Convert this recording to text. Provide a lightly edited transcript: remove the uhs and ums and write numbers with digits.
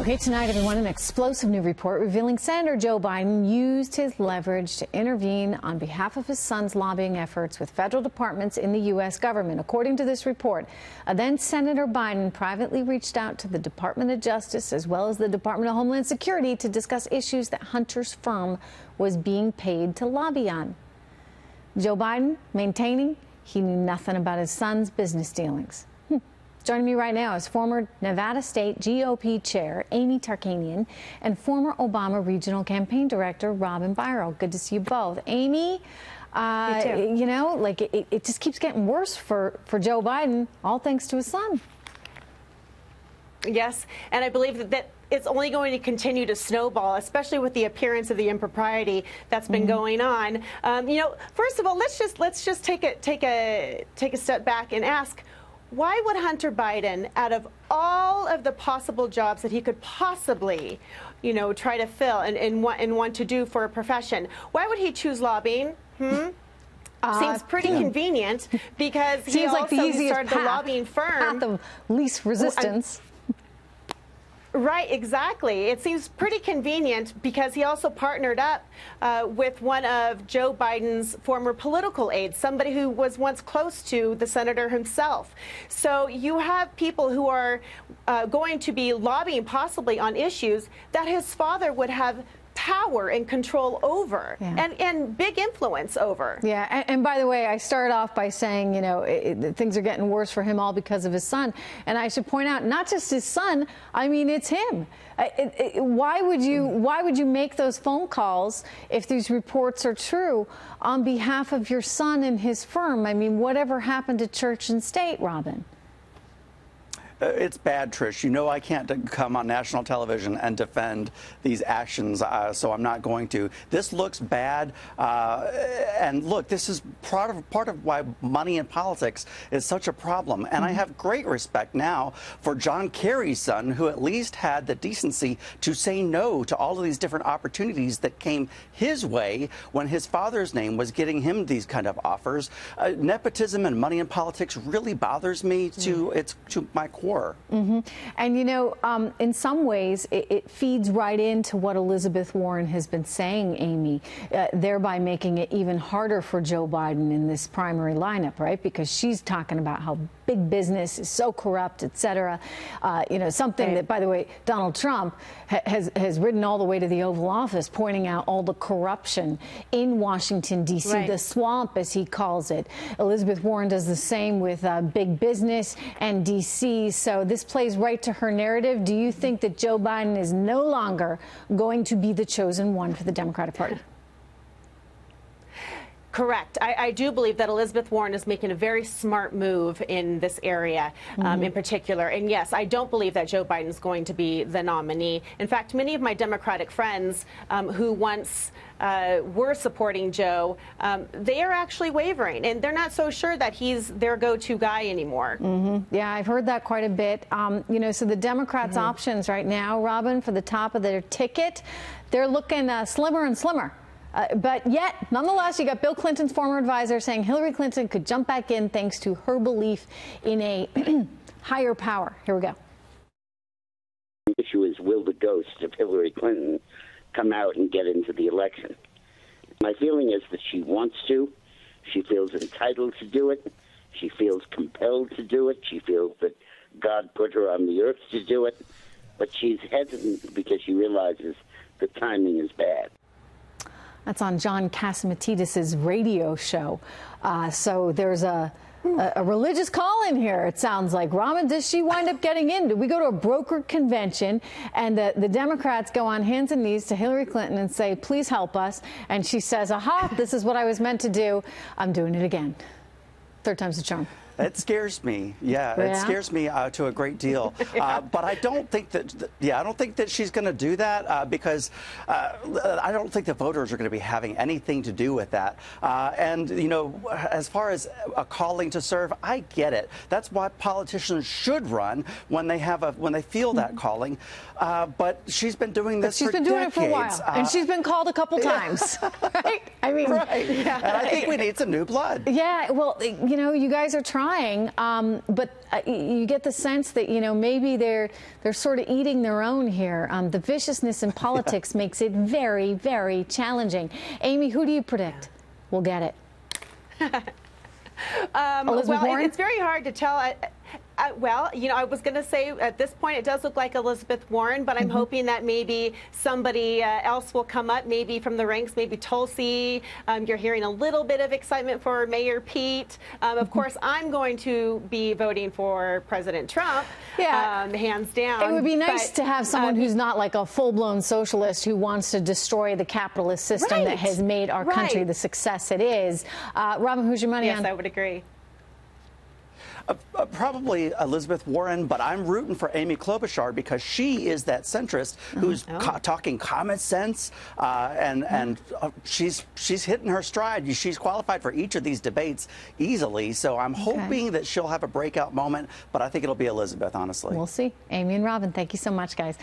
Okay, tonight, everyone, an explosive new report revealing Senator Joe Biden used his leverage to intervene on behalf of his son's lobbying efforts with federal departments in the U.S. government. According to this report, then Senator Biden privately reached out to the Department of Justice as well as the Department of Homeland Security to discuss issues that Hunter's firm was being paid to lobby on. Joe Biden maintaining he knew nothing about his son's business dealings. Joining me right now is former Nevada State GOP Chair Amy Tarkanian and former Obama Regional Campaign Director Robin Biro. Good to see you both. Amy, you know, like it just keeps getting worse for Joe Biden, all thanks to his son. Yes, and I believe that it's only going to continue to snowball, especially with the appearance of the impropriety that's been going on. You know, first of all, let's just take a step back and ask, why would Hunter Biden, out of all of the possible jobs that he could possibly, you know, try to fill and want to do for a profession, why would he choose lobbying? Seems pretty convenient, because he also started the lobbying firm. Path of least resistance. Right, exactly. It seems pretty convenient because he also partnered up with one of Joe Biden's former political aides, somebody who was once close to the senator himself. So you have people who are going to be lobbying possibly on issues that his father would have power and control over, and big influence over. Yeah, and by the way, I started off by saying, you know, things are getting worse for him all because of his son. And I should point out, not just his son, I mean, it's him. Why would you make those phone calls if these reports are true on behalf of your son and his firm? I mean, whatever happened to church and state, Robin? It's bad, Trish. You know I can't come on national television and defend these actions, so I'm not going to. This looks bad, and look, this is part of why money in politics is such a problem. And I have great respect now for John Kerry's son, who at least had the decency to say no to all of these different opportunities that came his way when his father's name was getting him these kind of offers. Nepotism and money in politics really bothers me to my core. And, you know, in some ways, it feeds right into what Elizabeth Warren has been saying, Amy, thereby making it even harder for Joe Biden in this primary lineup, right? Because she's talking about how big business is so corrupt, et cetera. You know, something that, by the way, Donald Trump has ridden all the way to the Oval Office, pointing out all the corruption in Washington, D.C., the swamp, as he calls it. Elizabeth Warren does the same with big business and D.C., so this plays right to her narrative. Do you think that Joe Biden is no longer going to be the chosen one for the Democratic Party? Correct. I do believe that Elizabeth Warren is making a very smart move in this area in particular. And yes, I don't believe that Joe Biden is going to be the nominee. In fact, many of my Democratic friends who once were supporting Joe, they are actually wavering, and they're not so sure that he's their go-to guy anymore. Yeah, I've heard that quite a bit. You know, so the Democrats' options right now, Robin, for the top of their ticket, they're looking slimmer and slimmer. But yet, nonetheless, you got Bill Clinton's former advisor saying Hillary Clinton could jump back in thanks to her belief in a higher power. Here we go. The issue is, will the ghost of Hillary Clinton come out and get into the election? My feeling is that she wants to. She feels entitled to do it. She feels compelled to do it. She feels that God put her on the earth to do it. But she's hesitant because she realizes the timing is bad. That's on John Kasimatidis' radio show. So there's a religious call in here, it sounds like. Robin, does she wind up getting in? Do we go to a brokered convention and the Democrats go on hands and knees to Hillary Clinton and say, please help us? And she says, aha, this is what I was meant to do. I'm doing it again. Third time's the charm. It scares me. Yeah, it scares me to a great deal. But I don't think that. I don't think that she's going to do that because I don't think the voters are going to be having anything to do with that. And you know, as far as a calling to serve, I get it. That's why politicians should run when they have when they feel that calling. But she's been doing this. She's been doing it for a while, and she's been called a couple times. Right? I mean, and I think we need some new blood. Yeah. Well, you know, you guys are trying. trying, but you get the sense that, you know, maybe they're sort of eating their own here. The viciousness in politics makes it very, very challenging. Amy, who do you predict will get it? Elizabeth Warren? It's very hard to tell. Well, you know, I was going to say at this point it does look like Elizabeth Warren, but I'm hoping that maybe somebody else will come up, maybe from the ranks, maybe Tulsi. You're hearing a little bit of excitement for Mayor Pete. Of course, I'm going to be voting for President Trump, hands down. It would be nice to have someone who's not like a full-blown socialist who wants to destroy the capitalist system that has made our country the success it is. Robin, who's your money on? Yes, I would agree. Probably Elizabeth Warren, but I'm rooting for Amy Klobuchar because she is that centrist who's talking common sense, and she's hitting her stride. She's qualified for each of these debates easily, so I'm hoping that she'll have a breakout moment, but I think it'll be Elizabeth, honestly. We'll see. Amy and Robin, thank you so much, guys.